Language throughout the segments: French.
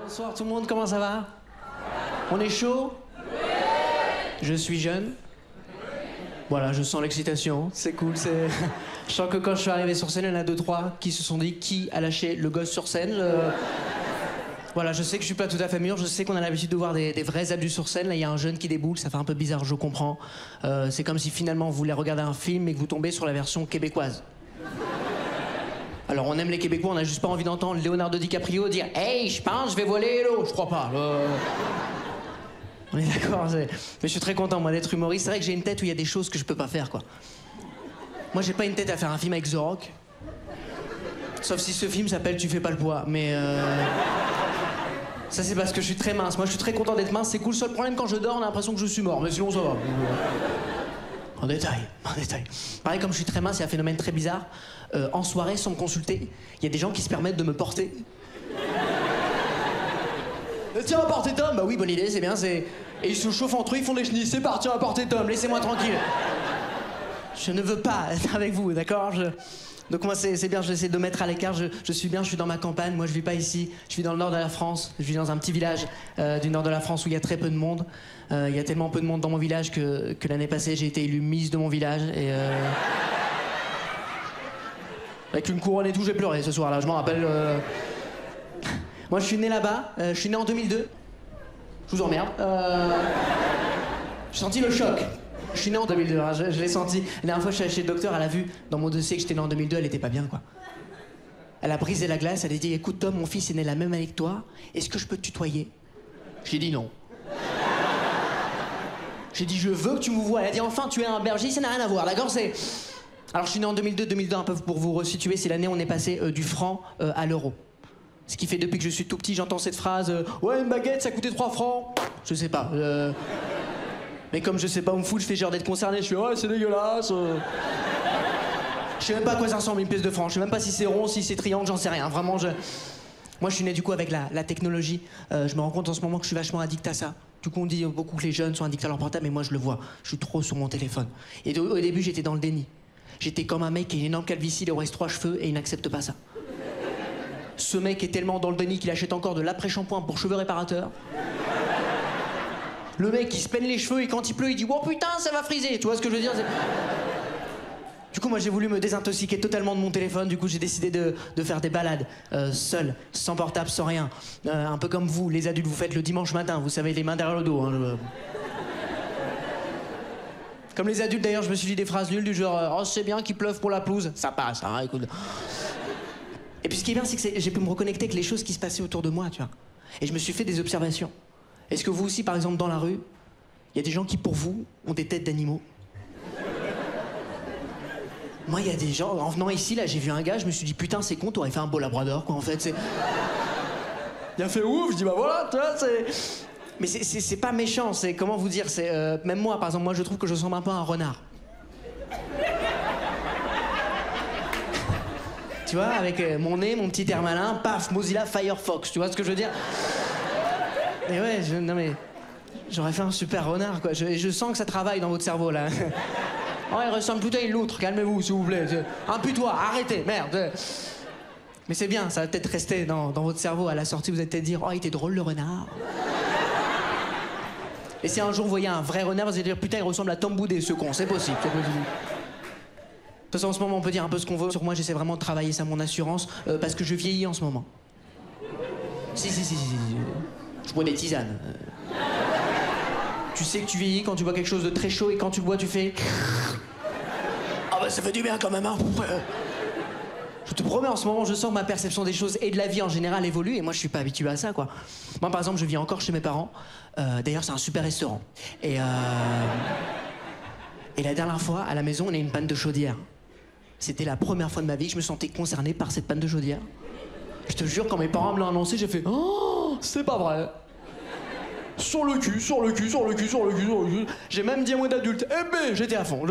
Bonsoir tout le monde, comment ça va? On est chaud? Je suis jeune. Voilà, je sens l'excitation, c'est cool, c'est... Je sens que quand je suis arrivé sur scène, il y en a 2-3 qui se sont dit qui a lâché le gosse sur scène. Voilà, je sais que je suis pas tout à fait mûr, je sais qu'on a l'habitude de voir des vrais adultes sur scène. Là, il y a un jeune qui déboule, ça fait un peu bizarre, je comprends. C'est comme si finalement vous voulez regarder un film et que vous tombez sur la version québécoise. Alors on aime les Québécois, on n'a juste pas envie d'entendre Leonardo DiCaprio dire « Hey, je pense, je vais voler l'eau ». Je crois pas. On est d'accord, mais je suis très content, moi, d'être humoriste. C'est vrai que j'ai une tête où il y a des choses que je peux pas faire, quoi. Moi, j'ai pas une tête à faire un film avec The Rock. Sauf si ce film s'appelle « Tu fais pas le poids », mais... Ça, c'est parce que je suis très mince. Moi, je suis très content d'être mince, c'est cool. Le seul problème, quand je dors, on a l'impression que je suis mort, mais sinon, ça va. En détail, en détail. Pareil, comme je suis très mince, il y a un phénomène très bizarre. En soirée, sans me consulter, il y a des gens qui se permettent de me porter. Tiens, à porter Tom. Bah oui, bonne idée, c'est bien, c'est... Et ils se chauffent entre eux, ils font des chenilles. C'est parti, à porter Tom, laissez-moi tranquille. Je ne veux pas être avec vous, d'accord? Donc moi, c'est bien, j'essaie de mettre à l'écart. Je suis bien, je suis dans ma campagne. Moi, je vis pas ici. Je vis dans le nord de la France. Je vis dans un petit village du nord de la France où il y a très peu de monde. Il y a tellement peu de monde dans mon village que l'année passée, j'ai été élu Miss de mon village. Et avec une couronne et tout, j'ai pleuré ce soir-là. Je m'en rappelle. Moi, je suis né là-bas. Je suis né en 2002. Je vous emmerde. J'ai senti le choc. Je suis né en 2002, hein, je l'ai senti. La dernière fois, je suis allé chez le docteur, elle a vu dans mon dossier que j'étais né en 2002, elle était pas bien, quoi. Elle a brisé la glace, elle a dit « Écoute, Tom, mon fils est né la même année que toi, est-ce que je peux te tutoyer ?» J'ai dit non. J'ai dit « Je veux que tu me vois ». Elle a dit « Enfin, tu es un berger, ça n'a rien à voir, d'accord ?» C'est... Alors, je suis né en 2002, 2002, un peu pour vous resituer, c'est l'année où on est passé du franc à l'euro. Ce qui fait, depuis que je suis tout petit, j'entends cette phrase « Ouais, une baguette, ça coûtait 3 francs !» Je sais pas. Mais comme je sais pas où me foutre, je fais genre d'être concerné, je suis ouais, c'est dégueulasse. Je sais même pas à quoi ça ressemble une pièce de franc, je sais même pas si c'est rond, si c'est triangle, j'en sais rien. Vraiment, moi je suis né du coup avec la technologie. Je me rends compte en ce moment que je suis vachement addict à ça. Du coup, on dit beaucoup que les jeunes sont addicts à leur portable, mais moi je le vois, je suis trop sur mon téléphone. Et au début, j'étais dans le déni. J'étais comme un mec qui a une énorme calvitie, il reste 3 cheveux et il n'accepte pas ça. Ce mec est tellement dans le déni qu'il achète encore de l'après-shampoing pour cheveux réparateurs. Le mec, il se peigne les cheveux et quand il pleut, il dit « Oh putain, ça va friser !» Tu vois ce que je veux dire? Du coup, moi, j'ai voulu me désintoxiquer totalement de mon téléphone. Du coup, j'ai décidé de faire des balades, seul, sans portable, sans rien. Un peu comme vous, les adultes, vous faites le dimanche matin. Vous savez, les mains derrière le dos. Hein, Comme les adultes, d'ailleurs, je me suis dit des phrases nulles du genre « Oh, c'est bien qu'il pleuve pour la pelouse. » Ça passe, hein, écoute. Et puis, ce qui est bien, c'est que j'ai pu me reconnecter avec les choses qui se passaient autour de moi, tu vois. Et je me suis fait des observations. Est-ce que vous aussi, par exemple, dans la rue, il y a des gens qui, pour vous, ont des têtes d'animaux? Moi, il y a des gens... En venant ici, là, j'ai vu un gars, je me suis dit, putain, c'est con, t'aurais fait un beau labrador, quoi, en fait, c'est... Il a fait ouf, je dis, bah voilà, tu vois, c'est... Mais c'est pas méchant, c'est... Comment vous dire, c'est... Même moi, par exemple, moi, je trouve que je ressemble un peu à un renard. Tu vois, avec mon nez, mon petit air malin, paf, Mozilla Firefox, tu vois ce que je veux dire? Et ouais, non mais... J'aurais fait un super renard, quoi. Je sens que ça travaille dans votre cerveau, là. Oh, il ressemble plutôt à une loutre. Calmez-vous, s'il vous plaît. Un putois, arrêtez, merde. Mais c'est bien, ça va peut-être rester dans votre cerveau. À la sortie, vous allez peut-être dire « Oh, il était drôle, le renard. » Et si un jour, vous voyez un vrai renard, vous allez dire « Putain, il ressemble à Tom Boudet, ce con. » C'est possible. De toute façon, en ce moment, on peut dire un peu ce qu'on veut. Sur moi, j'essaie vraiment de travailler ça, mon assurance, parce que je vieillis en ce moment. Si. Je bois des tisanes. Tu sais que tu vieillis quand tu bois quelque chose de très chaud et quand tu le bois, tu fais... Ah bah ça fait du bien quand même, hein. Je te promets, en ce moment, je sens que ma perception des choses et de la vie en général évolue et moi, je suis pas habitué à ça, quoi. Moi, par exemple, je vis encore chez mes parents. D'ailleurs, c'est un super restaurant. Et la dernière fois, à la maison, on a eu une panne de chaudière. C'était la première fois de ma vie que je me sentais concerné par cette panne de chaudière. Je te jure, quand mes parents me l'ont annoncé, j'ai fait... Oh, c'est pas vrai. Sur le cul, sur le cul, sur le cul, sur le cul, sur le cul. J'ai même dit à moi d'adulte, eh ben, j'étais à fond.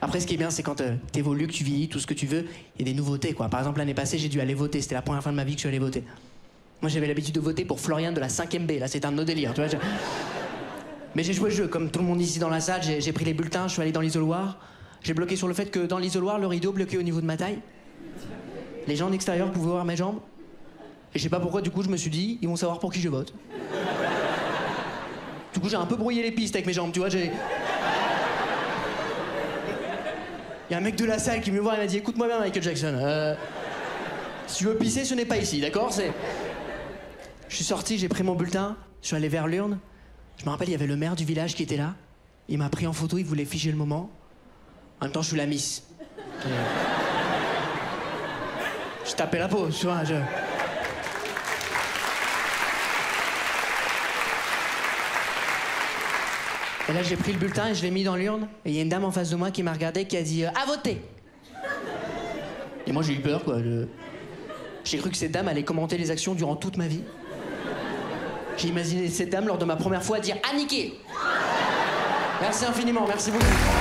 Après, ce qui est bien, c'est quand t'évolues, que tu vieillis, tout ce que tu veux, il y a des nouveautés, quoi. Par exemple, l'année passée, j'ai dû aller voter. C'était la première fois de ma vie que je suis allé voter. Moi, j'avais l'habitude de voter pour Florian de la 5e B. Là, c'est un de nos délires, tu vois. Mais j'ai joué le jeu. Comme tout le monde ici dans la salle, j'ai pris les bulletins, je suis allé dans l'isoloir. J'ai bloqué sur le fait que dans l'isoloir, le rideau bloqué au niveau de ma taille. Les gens d'extérieur pouvaient voir mes jambes. Et je sais pas pourquoi, du coup, je me suis dit, ils vont savoir pour qui je vote. Du coup, j'ai un peu brouillé les pistes avec mes jambes, tu vois, j'ai... Il y a un mec de la salle qui me voit et m'a dit, écoute-moi bien, Michael Jackson, si tu veux pisser, ce n'est pas ici, d'accord? Je suis sorti, j'ai pris mon bulletin, je suis allé vers l'urne. Je me rappelle, il y avait le maire du village qui était là. Il m'a pris en photo, il voulait figer le moment. En même temps, je suis la miss. Et... je tapais la peau, tu vois, je... Et là, j'ai pris le bulletin et je l'ai mis dans l'urne. Et il y a une dame en face de moi qui m'a regardé, qui a dit « à voter !» Et moi, j'ai eu peur, quoi. J'ai cru que cette dame allait commenter les actions durant toute ma vie. J'ai imaginé cette dame, lors de ma première fois, dire « à niquer !» Merci infiniment, merci beaucoup.